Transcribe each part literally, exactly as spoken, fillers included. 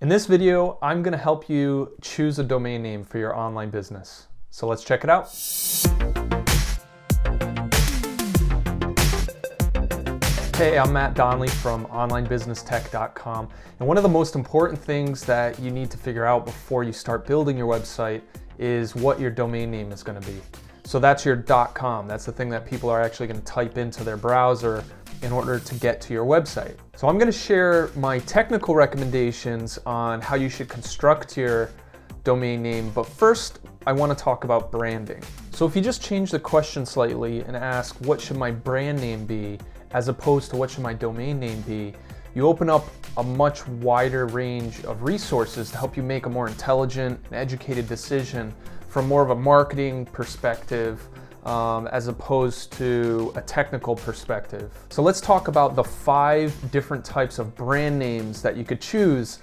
In this video, I'm going to help you choose a domain name for your online business. So let's check it out. Hey, I'm Matt Donnelly from Online Business Tech dot com. And one of the most important things that you need to figure out before you start building your website is what your domain name is going to be. So that's your .com. That's the thing that people are actually going to type into their browser in order to get to your website. So I'm going to share my technical recommendations on how you should construct your domain name, but first I want to talk about branding. So if you just change the question slightly and ask, what should my brand name be, as opposed to what should my domain name be, you open up a much wider range of resources to help you make a more intelligent and educated decision from more of a marketing perspective um, as opposed to a technical perspective. So let's talk about the five different types of brand names that you could choose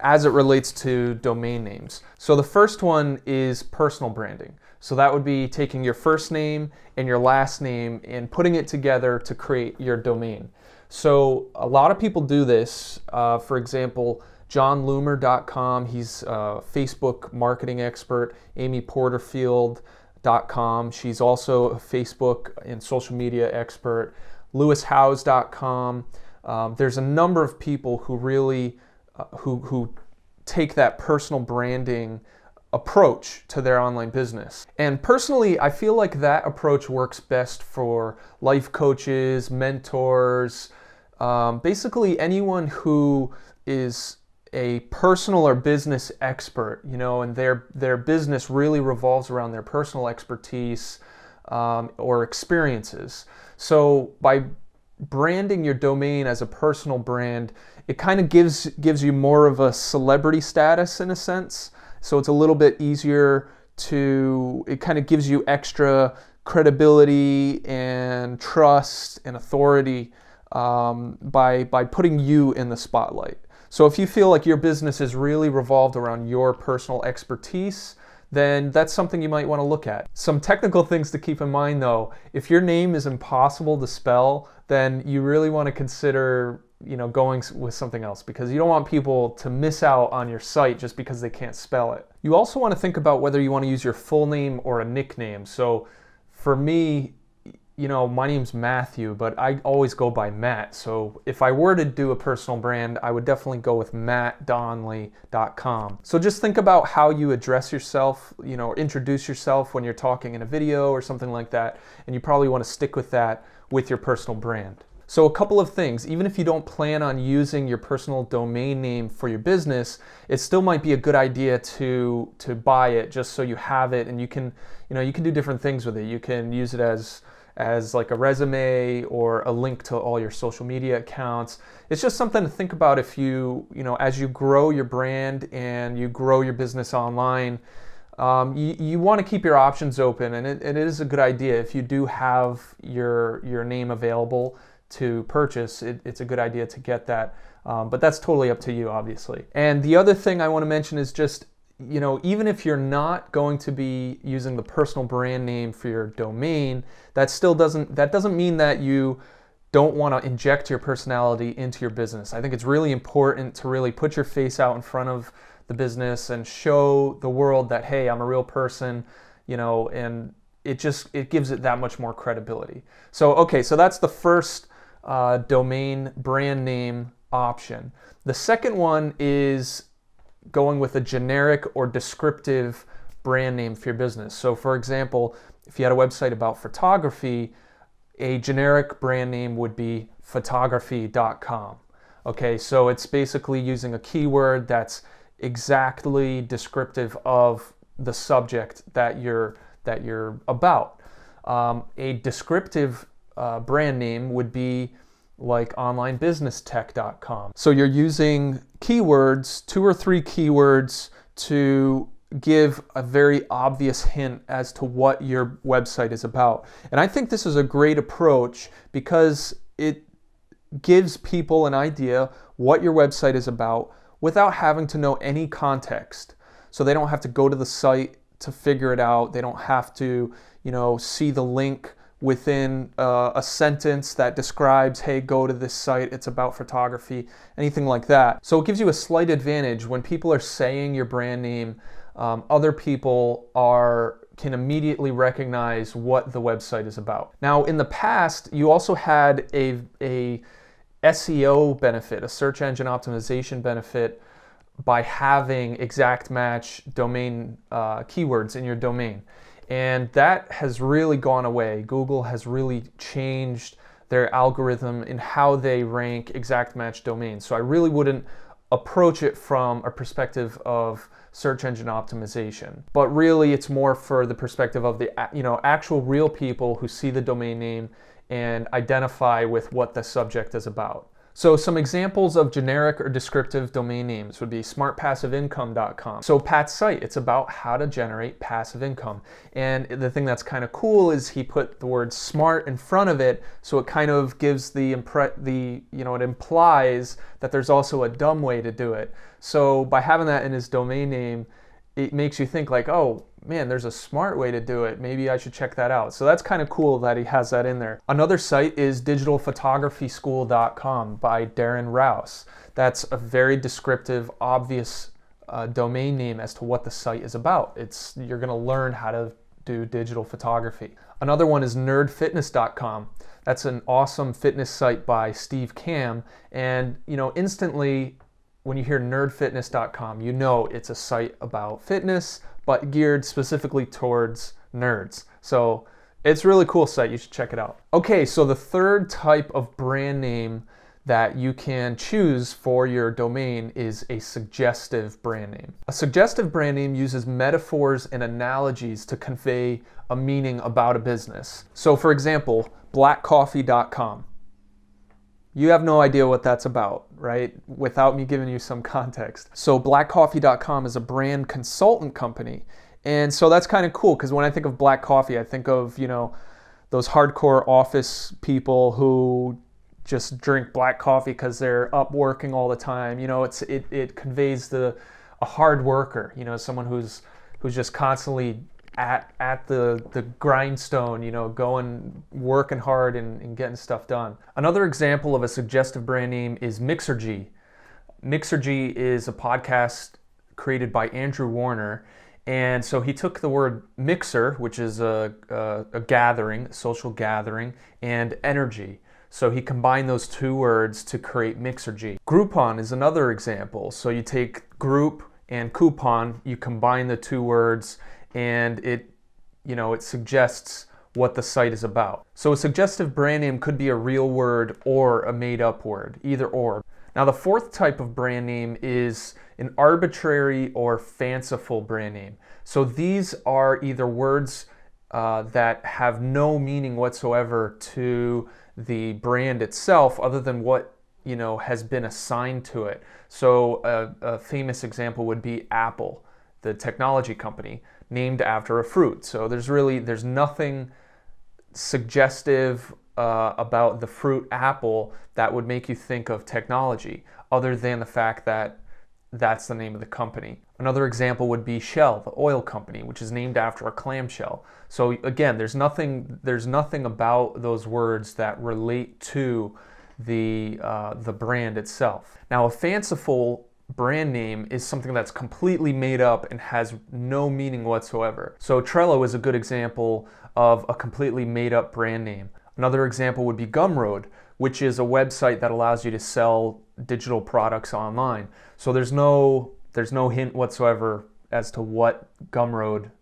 as it relates to domain names. So the first one is personal branding. So that would be taking your first name and your last name and putting it together to create your domain. So a lot of people do this. Uh, for example, John Loomer dot com, he's a Facebook marketing expert. Amy Porterfield dot com, she's also a Facebook and social media expert. Lewis Howes dot com. Um, there's a number of people who really uh, who who take that personal branding approach to their online business. And personally, I feel like that approach works best for life coaches, mentors, um, basically anyone who is a personal or business expert, you know, and their, their business really revolves around their personal expertise um, or experiences. So by branding your domain as a personal brand, it kind of gives, gives you more of a celebrity status in a sense. So it's a little bit easier to, it kind of gives you extra credibility and trust and authority um, by, by putting you in the spotlight. So if you feel like your business is really revolved around your personal expertise, then that's something you might want to look at. Some technical things to keep in mind though, if your name is impossible to spell, then you really want to consider, you know, going with something else, because you don't want people to miss out on your site just because they can't spell it. You also want to think about whether you want to use your full name or a nickname. So for me, you know, my name's Matthew, but I always go by Matt. So if I were to do a personal brand, I would definitely go with matt donnelly dot com. So just think about how you address yourself, you know, introduce yourself when you're talking in a video or something like that. And you probably want to stick with that with your personal brand. So a couple of things, even if you don't plan on using your personal domain name for your business, it still might be a good idea to, to buy it just so you have it, and you can, you know, you can do different things with it. You can use it as as like a resume or a link to all your social media accounts. It's just something to think about if you, you know, as you grow your brand and you grow your business online, um, you, you want to keep your options open, and it, it is a good idea if you do have your, your name available to purchase. It, it's a good idea to get that, um, but that's totally up to you, obviously. And the other thing I want to mention is just, you know, even if you're not going to be using the personal brand name for your domain, that still doesn't, that doesn't mean that you don't want to inject your personality into your business. I think it's really important to really put your face out in front of the business and show the world that, hey, I'm a real person, you know, and it just, it gives it that much more credibility. So, okay, so that's the first uh, domain brand name option. The second one is going with a generic or descriptive brand name for your business. So for example, if you had a website about photography, a generic brand name would be photography dot com. Okay, so it's basically using a keyword that's exactly descriptive of the subject that you're, that you're about. Um, a descriptive uh, brand name would be like online business tech dot com. So you're using keywords, two or three keywords, to give a very obvious hint as to what your website is about. And I think this is a great approach because it gives people an idea what your website is about without having to know any context. So they don't have to go to the site to figure it out. They don't have to, you know, see the link within uh, a sentence that describes, hey, go to this site, it's about photography, anything like that. So it gives you a slight advantage when people are saying your brand name. Um, other people are can immediately recognize what the website is about. Now, in the past, you also had a, a S E O benefit, a search engine optimization benefit, by having exact match domain uh, keywords in your domain. And that has really gone away. Google has really changed their algorithm in how they rank exact match domains. So I really wouldn't approach it from a perspective of search engine optimization, but really it's more for the perspective of the you know actual real people who see the domain name and identify with what the subject is about. So some examples of generic or descriptive domain names would be smart passive income dot com. So Pat's site, it's about how to generate passive income. And the thing that's kind of cool is he put the word smart in front of it, so it kind of gives the, the you know, it implies that there's also a dumb way to do it. So by having that in his domain name, it makes you think like, oh, man, there's a smart way to do it. Maybe I should check that out. So that's kind of cool that he has that in there. Another site is digital photography school dot com by Darren Rouse. That's a very descriptive, obvious uh, domain name as to what the site is about. It's, you're gonna learn how to do digital photography. Another one is nerd fitness dot com. That's an awesome fitness site by Steve Kam. And you know, instantly, when you hear nerd fitness dot com, you know it's a site about fitness, but geared specifically towards nerds. So it's a really cool site, you should check it out. Okay, so the third type of brand name that you can choose for your domain is a suggestive brand name. A suggestive brand name uses metaphors and analogies to convey a meaning about a business. So for example, black coffee dot com. You have no idea what that's about, right? Without me giving you some context. So black coffee dot com is a brand consultant company. And so that's kind of cool, because when I think of black coffee, I think of, you know, those hardcore office people who just drink black coffee because they're up working all the time. You know, it's it, it conveys the a hard worker, you know, someone who's who's just constantly at at the the grindstone, you know, going, working hard and, and getting stuff done. Another example of a suggestive brand name is Mixergy. Mixergy is a podcast created by Andrew Warner, and so he took the word mixer, which is a, a, a gathering, a social gathering, and energy. So he combined those two words to create Mixergy. Groupon is another example. So you take group and coupon, you combine the two words, and it, you know, it suggests what the site is about. So a suggestive brand name could be a real word or a made-up word, either or. Now the fourth type of brand name is an arbitrary or fanciful brand name. So these are either words uh, that have no meaning whatsoever to the brand itself, other than what you know has been assigned to it. So a, a famous example would be Apple, the technology company, named after a fruit. So there's really, there's nothing suggestive uh, about the fruit apple that would make you think of technology, other than the fact that that's the name of the company. Another example would be Shell, the oil company, which is named after a clamshell. So again, there's nothing, there's nothing about those words that relate to the, uh, the brand itself. Now, a fanciful brand name is something that's completely made up and has no meaning whatsoever. So Trello is a good example of a completely made up brand name. Another example would be Gumroad, which is a website that allows you to sell digital products online. So there's no, there's no hint whatsoever as to what Gumroad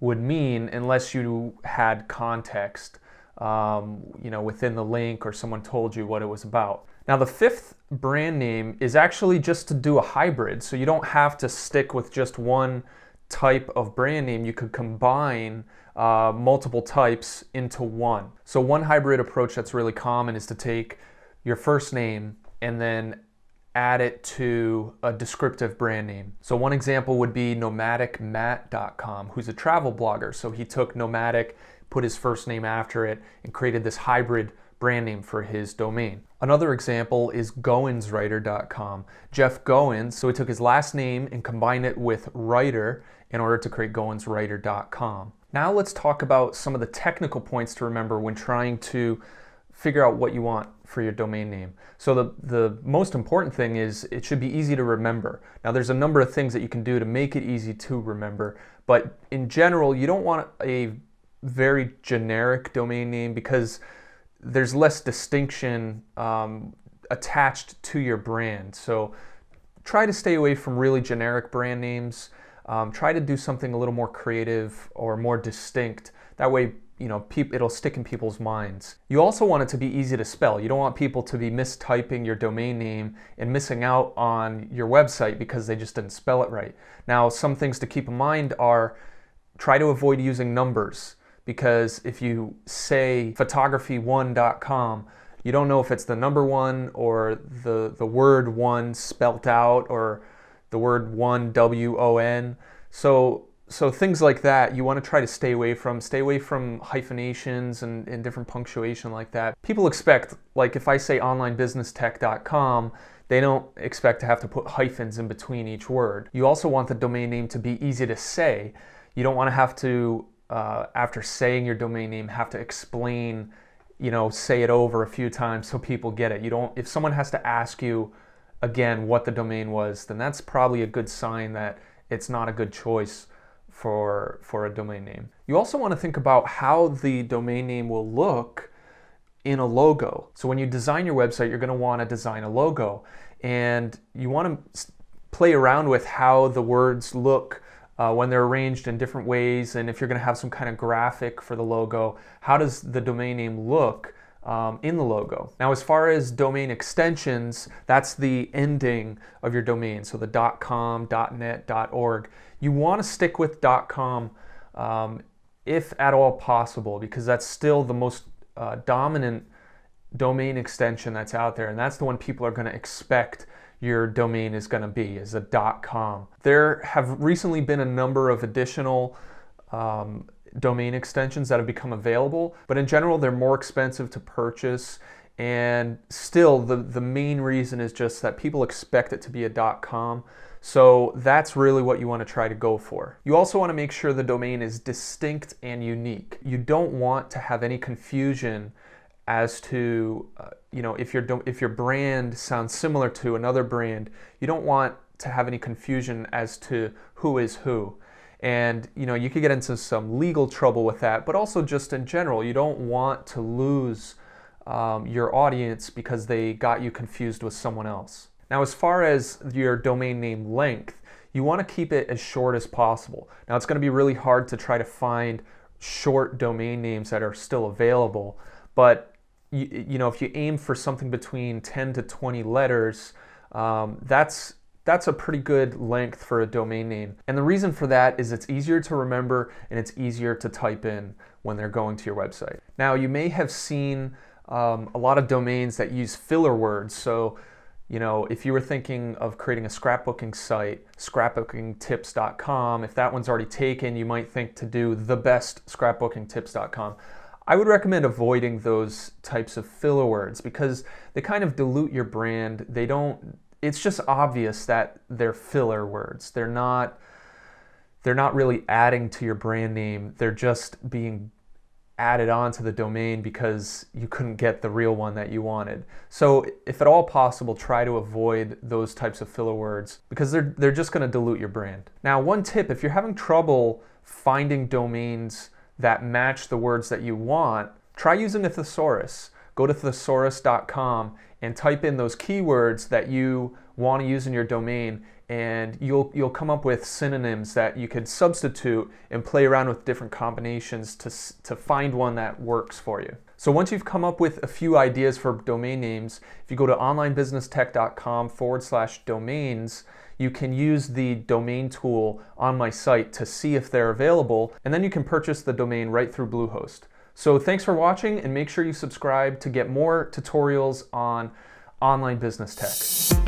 would mean unless you had context um, you know, within the link, or someone told you what it was about. Now the fifth brand name is actually just to do a hybrid. So you don't have to stick with just one type of brand name. You could combine uh, multiple types into one. So one hybrid approach that's really common is to take your first name and then add it to a descriptive brand name. So one example would be nomadic matt dot com, who's a travel blogger. So he took nomadic, put his first name after it, and created this hybrid brand name for his domain. Another example is Goins Writer dot com. Jeff Goins, so he took his last name and combined it with writer in order to create Goins Writer dot com. Now let's talk about some of the technical points to remember when trying to figure out what you want for your domain name. So the, the most important thing is it should be easy to remember. Now there's a number of things that you can do to make it easy to remember, but in general you don't want a very generic domain name because there's less distinction um, attached to your brand. So try to stay away from really generic brand names. Um, try to do something a little more creative or more distinct. That way, you know, it'll stick in people's minds. You also want it to be easy to spell. You don't want people to be mistyping your domain name and missing out on your website because they just didn't spell it right. Now, some things to keep in mind are try to avoid using numbers, because if you say photography one dot com, you don't know if it's the number one or the, the word one spelt out or the word one, W O N. So So things like that you want to try to stay away from. Stay away from hyphenations and, and different punctuation like that. People expect, like if I say online business tech dot com, they don't expect to have to put hyphens in between each word. You also want the domain name to be easy to say. You don't want to have to, uh, after saying your domain name, have to explain, you know, say it over a few times so people get it. You don't, if someone has to ask you again what the domain was, then that's probably a good sign that it's not a good choice for for a domain name. You also want to think about how the domain name will look in a logo. So when you design your website, you're going to want to design a logo, and you want to play around with how the words look uh, when they're arranged in different ways, and if you're going to have some kind of graphic for the logo, how does the domain name look um, in the logo? Now, as far as domain extensions, that's the ending of your domain, so the .com, .net, .org. You want to stick with .com um, if at all possible, because that's still the most uh, dominant domain extension that's out there, and that's the one people are going to expect your domain is going to be, is a .com. There have recently been a number of additional um, domain extensions that have become available, but in general they're more expensive to purchase, and still the, the main reason is just that people expect it to be a .com. So that's really what you want to try to go for. You also want to make sure the domain is distinct and unique. You don't want to have any confusion as to, uh, you know, if your do if your brand sounds similar to another brand, you don't want to have any confusion as to who is who. And, you know, you could get into some legal trouble with that, but also just in general, you don't want to lose um, your audience because they got you confused with someone else. Now, as far as your domain name length, you want to keep it as short as possible. Now, it's going to be really hard to try to find short domain names that are still available, but you, you know, if you aim for something between ten to twenty letters, um, that's that's a pretty good length for a domain name. And the reason for that is it's easier to remember and it's easier to type in when they're going to your website. Now, you may have seen um, a lot of domains that use filler words, so you know, if you were thinking of creating a scrapbooking site, scrapbooking tips dot com, if that one's already taken, you might think to do the best scrapbooking tips dot com. I would recommend avoiding those types of filler words because they kind of dilute your brand. They don't, it's just obvious that they're filler words. They're not, they're not really adding to your brand name. They're just being added on to the domain because you couldn't get the real one that you wanted. So if at all possible, try to avoid those types of filler words because they're, they're just going to dilute your brand. Now, one tip, if you're having trouble finding domains that match the words that you want, try using a thesaurus. Go to thesaurus dot com and type in those keywords that you want to use in your domain, and you'll you'll come up with synonyms that you could substitute and play around with different combinations to, to find one that works for you. So once you've come up with a few ideas for domain names, if you go to online business tech dot com forward slash domains, you can use the domain tool on my site to see if they're available, and then you can purchase the domain right through Bluehost. So thanks for watching, and make sure you subscribe to get more tutorials on online business tech.